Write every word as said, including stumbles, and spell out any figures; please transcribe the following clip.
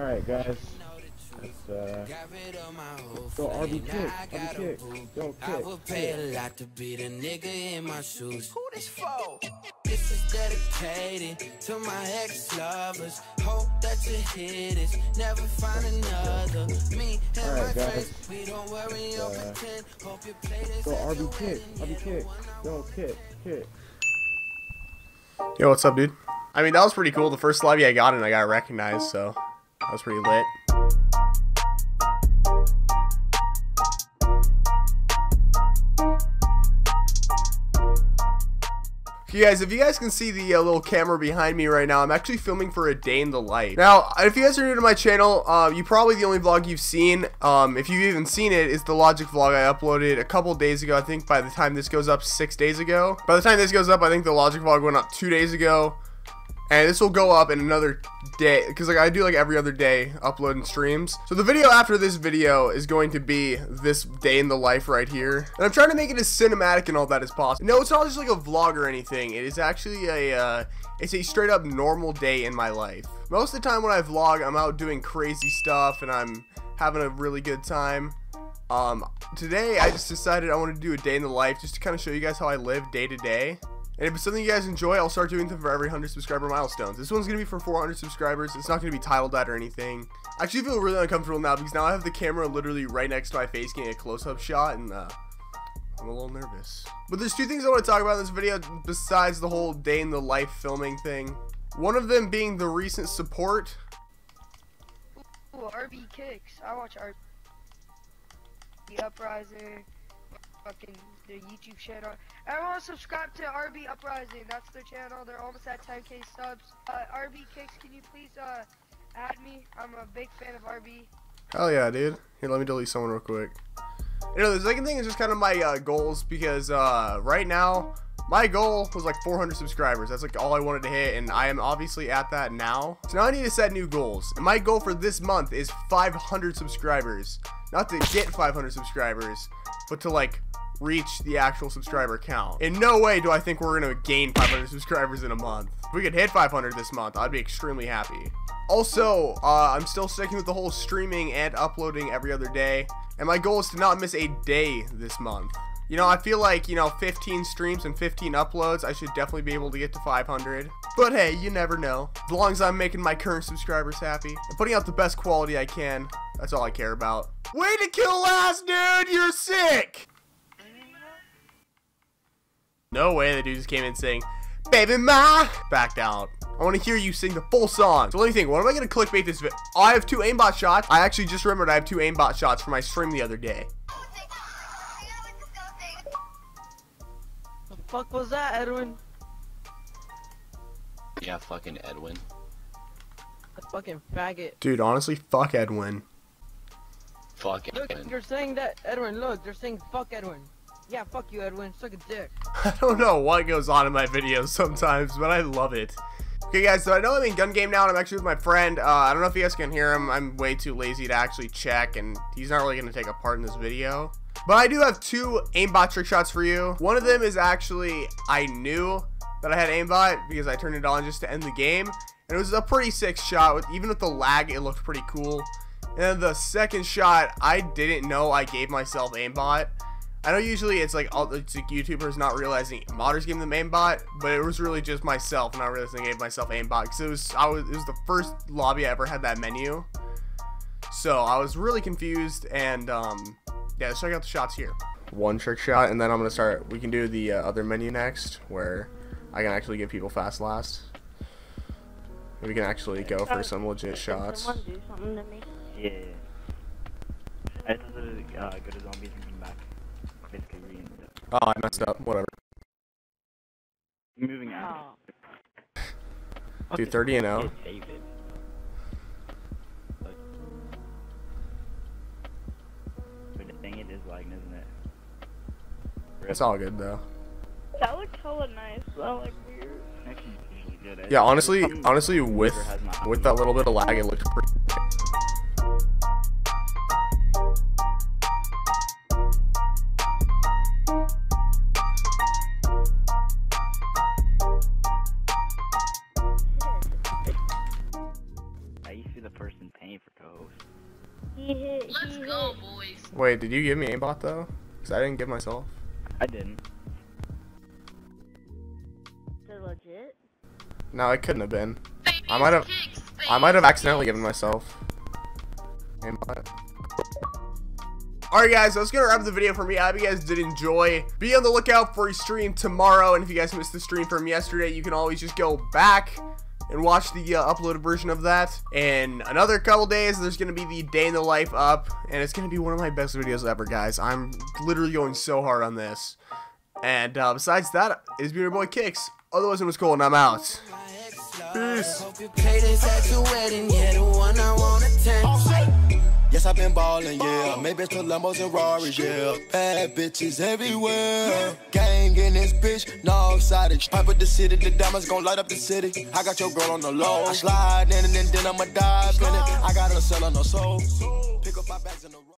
Alright guys, let's uh, go R B kick, R B kick, go kick. I would pay a lot to be the nigga in my shoes. Who this for? This is dedicated to my ex-lovers. Hope that you hear this, never find another. Me and my friends, we don't worry or pretend. Hope you play this. Go R B kick, R B kick, go kick, kick. Yo, what's up, dude? I mean, that was pretty cool. The first lobby I got in, I got recognized, so that was pretty lit. Okay, guys, if you guys can see the uh, little camera behind me right now, I'm actually filming for A Day in the Life. Now, if you guys are new to my channel, uh, you probably the only vlog you've seen, um, if you've even seen it, is the Logic vlog I uploaded a couple days ago. I think by the time this goes up, six days ago. By the time this goes up, I think the Logic vlog went up two days ago. And this will go up in another day, because like I do like every other day uploading streams. So the video after this video is going to be this day in the life right here. And I'm trying to make it as cinematic and all that as possible. No, it's not just like a vlog or anything. It is actually a, uh, it's a straight up normal day in my life. Most of the time when I vlog, I'm out doing crazy stuff and I'm having a really good time. Um, today I just decided I wanted to do a day in the life just to kind of show you guys how I live day to day. And if it's something you guys enjoy, I'll start doing them for every one hundred subscriber milestones. This one's going to be for four hundred subscribers. It's not going to be titled that or anything. I actually feel really uncomfortable now because now I have the camera literally right next to my face getting a close-up shot, and uh, I'm a little nervous. But there's two things I want to talk about in this video besides the whole day in the life filming thing. One of them being the recent support. Ooh, R B Kicks. I watch R B. The Uprising. Fucking their YouTube channel. Everyone subscribe to R B Uprising. That's their channel. They're almost at ten K subs. Uh, R B Kicks, can you please uh, add me? I'm a big fan of R B. Hell yeah, dude. Here, let me delete someone real quick. You know, the second thing is just kind of my uh, goals, because uh, right now my goal was like four hundred subscribers. That's like all I wanted to hit, and I am obviously at that now. So now I need to set new goals. And my goal for this month is five hundred subscribers. Not to get five hundred subscribers, but to like reach the actual subscriber count. In no way do I think we're gonna gain five hundred subscribers in a month. If we could hit five hundred this month, I'd be extremely happy. Also, uh, I'm still sticking with the whole streaming and uploading every other day, and my goal is to not miss a day this month. You know, I feel like, you know, fifteen streams and fifteen uploads, I should definitely be able to get to five hundred. But hey, you never know. As long as I'm making my current subscribers happy and putting out the best quality I can, that's all I care about. Way to kill last, dude! You're sick! No way the dude just came in saying, "Baby Ma!" Backed out. I want to hear you sing the full song. So let me think, what am I going to clickbait this video? Oh, I have two aimbot shots. I actually just remembered I have two aimbot shots for my stream the other day. The fuck was that, Edwin? Yeah, fucking Edwin. The fucking faggot. Dude, honestly, fuck Edwin. Fuck Edwin. Look, they're saying that, Edwin, look, they're saying fuck Edwin. Yeah, fuck you, Edwin, suck a dick. I don't know what goes on in my videos sometimes, but I love it. Okay, guys, so I know I'm in gun game now, and I'm actually with my friend. Uh, I don't know if you guys can hear him. I'm way too lazy to actually check, and he's not really going to take a part in this video. But I do have two aimbot trick shots for you. One of them is actually, I knew that I had aimbot because I turned it on just to end the game. And it was a pretty sick shot. With, even with the lag, it looked pretty cool. And then the second shot, I didn't know I gave myself aimbot. I know usually it's like all it's like YouTubers not realizing modders gave them aimbot, but it was really just myself not realizing I gave myself aimbot, because it was I was it was the first lobby I ever had that menu, so I was really confused. And um, yeah, let's check out the shots here. One trick shot, and then I'm gonna start. We can do the uh, other menu next, where I can actually give people fast last. We can actually go for some legit shots. Do something to me. Yeah. I just uh, go to zombies and come back. Oh, I messed up. Whatever. Moving out. Dude, thirty and oh. But the thing it is lagging, isn't it? It's all good though. That looks hella nice. That looks weird. Yeah, honestly, honestly, with with that little bit of lag, it looks pretty. Person paying for toes. He hit, he Let's hit. go, boys. Wait, did you give me aimbot though? Because I didn't give myself. I didn't. They're legit? No, it couldn't have been. Baby I might have. Kicks, I might have accidentally given myself aimbot. Alright guys, so that's gonna wrap up the video for me. I hope you guys did enjoy. Be on the lookout for a stream tomorrow, and if you guys missed the stream from yesterday, you can always just go back and watch the uh, uploaded version of that. In another couple days, there's gonna be the day in the life up, and it's gonna be one of my best videos ever, guys. I'm literally going so hard on this. And uh, besides that, it's been your boy Kicks. Otherwise, it was cool, and I'm out. Peace. Yes, I've been ballin', yeah. Maybe it's the Lambos and Rarries, yeah. Bad bitches everywhere. Gang in this bitch, north side of Pipe up the city, the diamonds gon' light up the city. I got your girl on the low. I slide in and then, then I'ma dive in it. I got her selling her soul. Pick up my bags in the road.